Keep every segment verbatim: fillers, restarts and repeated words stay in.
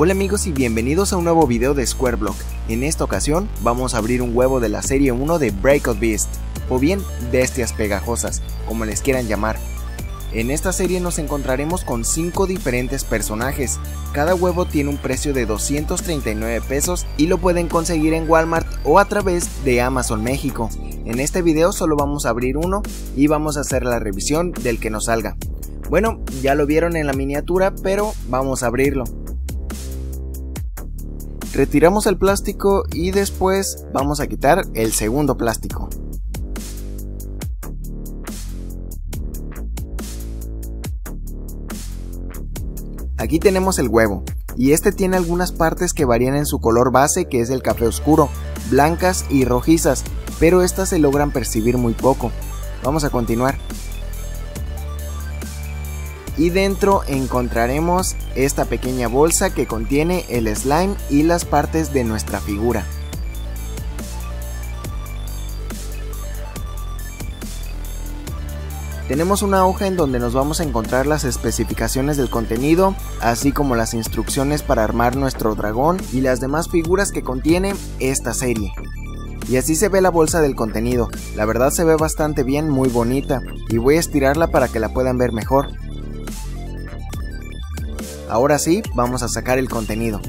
Hola amigos y bienvenidos a un nuevo video de SquareBlok. En esta ocasión vamos a abrir un huevo de la serie uno de Breakout Beasts, o bien Bestias Pegajosas, como les quieran llamar. En esta serie nos encontraremos con cinco diferentes personajes. Cada huevo tiene un precio de doscientos treinta y nueve pesos y lo pueden conseguir en Walmart o a través de Amazon México. En este video solo vamos a abrir uno y vamos a hacer la revisión del que nos salga. Bueno, ya lo vieron en la miniatura, pero vamos a abrirlo. Retiramos el plástico y después vamos a quitar el segundo plástico. Aquí tenemos el huevo, y este tiene algunas partes que varían en su color base, que es el café oscuro, blancas y rojizas, pero estas se logran percibir muy poco. Vamos a continuar. Y dentro encontraremos esta pequeña bolsa que contiene el slime y las partes de nuestra figura. Tenemos una hoja en donde nos vamos a encontrar las especificaciones del contenido, así como las instrucciones para armar nuestro dragón y las demás figuras que contiene esta serie. Y así se ve la bolsa del contenido. La verdad se ve bastante bien, muy bonita, y voy a estirarla para que la puedan ver mejor. Ahora sí, vamos a sacar el contenido.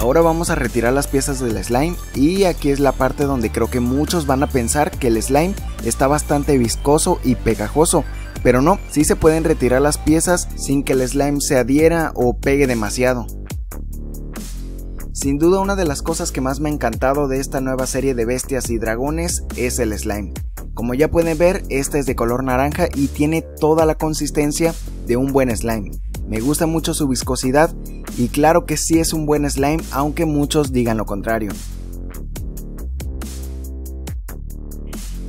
Ahora vamos a retirar las piezas del slime, y aquí es la parte donde creo que muchos van a pensar que el slime está bastante viscoso y pegajoso, pero no, sí se pueden retirar las piezas sin que el slime se adhiera o pegue demasiado. Sin duda una de las cosas que más me ha encantado de esta nueva serie de bestias y dragones es el slime. Como ya pueden ver, este es de color naranja y tiene toda la consistencia de un buen slime. Me gusta mucho su viscosidad y claro que sí es un buen slime, aunque muchos digan lo contrario.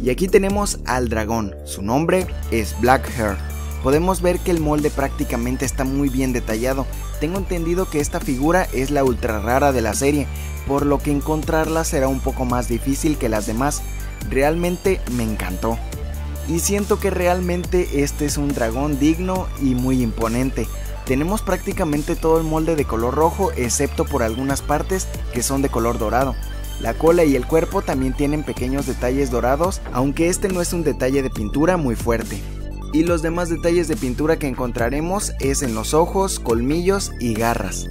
Y aquí tenemos al dragón, su nombre es Blackheart. Podemos ver que el molde prácticamente está muy bien detallado. Tengo entendido que esta figura es la ultra rara de la serie, por lo que encontrarla será un poco más difícil que las demás. Realmente me encantó. Y siento que realmente este es un dragón digno y muy imponente. Tenemos prácticamente todo el molde de color rojo, excepto por algunas partes que son de color dorado. La cola y el cuerpo también tienen pequeños detalles dorados, aunque este no es un detalle de pintura muy fuerte. Y los demás detalles de pintura que encontraremos es en los ojos, colmillos y garras.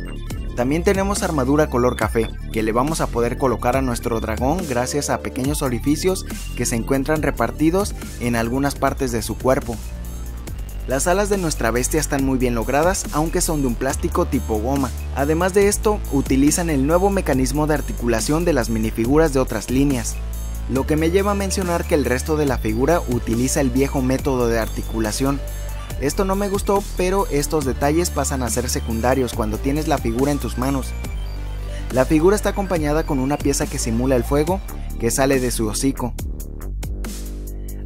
También tenemos armadura color café, que le vamos a poder colocar a nuestro dragón gracias a pequeños orificios que se encuentran repartidos en algunas partes de su cuerpo. Las alas de nuestra bestia están muy bien logradas, aunque son de un plástico tipo goma. Además de esto, utilizan el nuevo mecanismo de articulación de las minifiguras de otras líneas, lo que me lleva a mencionar que el resto de la figura utiliza el viejo método de articulación. Esto no me gustó, pero estos detalles pasan a ser secundarios cuando tienes la figura en tus manos. La figura está acompañada con una pieza que simula el fuego que sale de su hocico.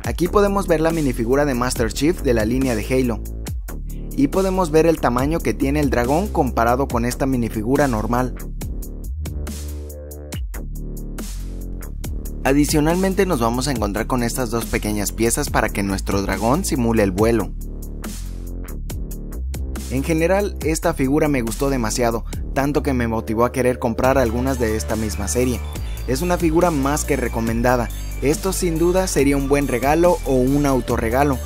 Aquí podemos ver la minifigura de Master Chief de la línea de Halo. Y podemos ver el tamaño que tiene el dragón comparado con esta minifigura normal. Adicionalmente nos vamos a encontrar con estas dos pequeñas piezas para que nuestro dragón simule el vuelo. En general, esta figura me gustó demasiado, tanto que me motivó a querer comprar algunas de esta misma serie. Es una figura más que recomendada. Esto sin duda sería un buen regalo o un autorregalo.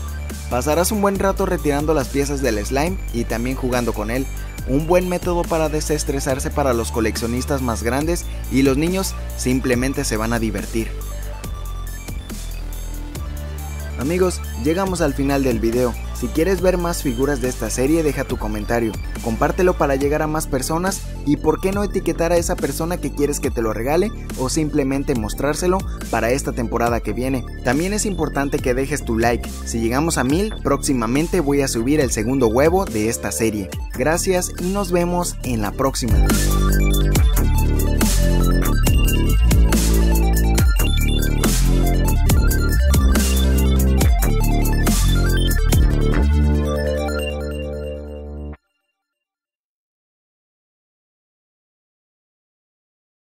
Pasarás un buen rato retirando las piezas del slime y también jugando con él. Un buen método para desestresarse para los coleccionistas más grandes, y los niños simplemente se van a divertir. Amigos, llegamos al final del video. Si quieres ver más figuras de esta serie, deja tu comentario, compártelo para llegar a más personas, y por qué no etiquetar a esa persona que quieres que te lo regale o simplemente mostrárselo para esta temporada que viene. También es importante que dejes tu like. Si llegamos a mil, próximamente voy a subir el segundo huevo de esta serie. Gracias y nos vemos en la próxima.